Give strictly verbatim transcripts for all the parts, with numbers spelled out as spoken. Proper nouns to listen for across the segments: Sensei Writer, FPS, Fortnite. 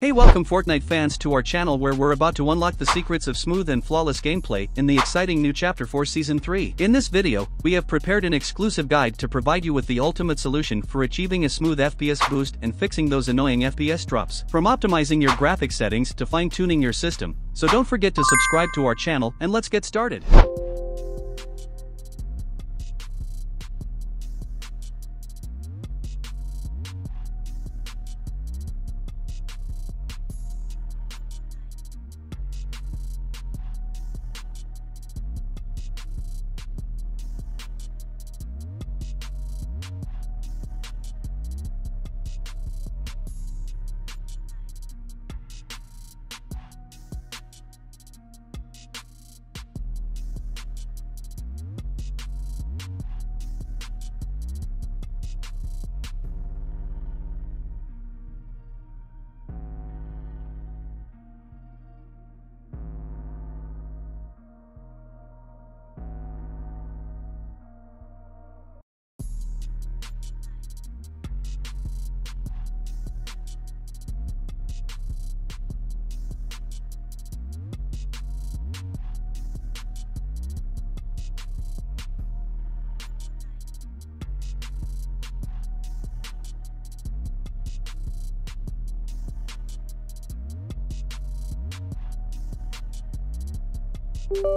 Hey, welcome Fortnite fans to our channel, where we're about to unlock the secrets of smooth and flawless gameplay in the exciting new chapter four season three. In this video, we have prepared an exclusive guide to provide you with the ultimate solution for achieving a smooth F P S boost and fixing those annoying F P S drops. From optimizing your graphics settings to fine-tuning your system, so don't forget to subscribe to our channel and let's get started.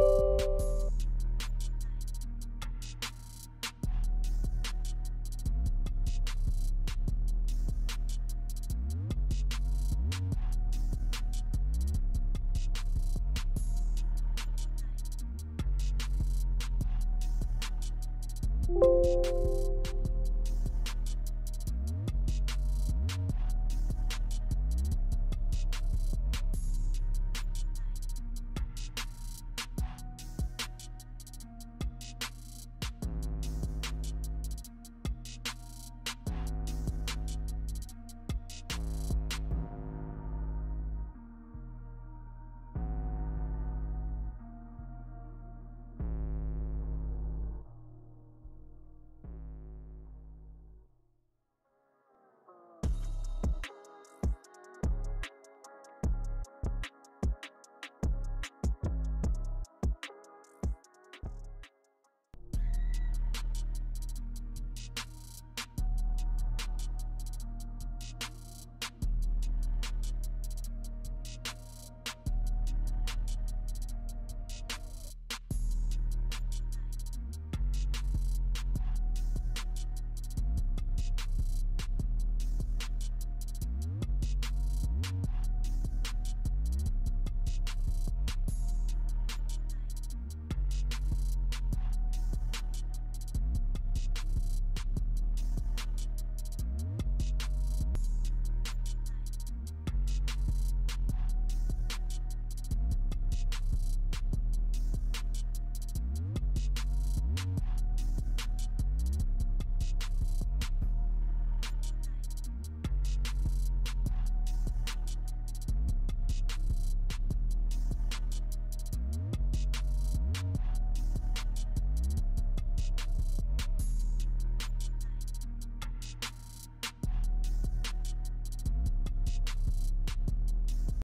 you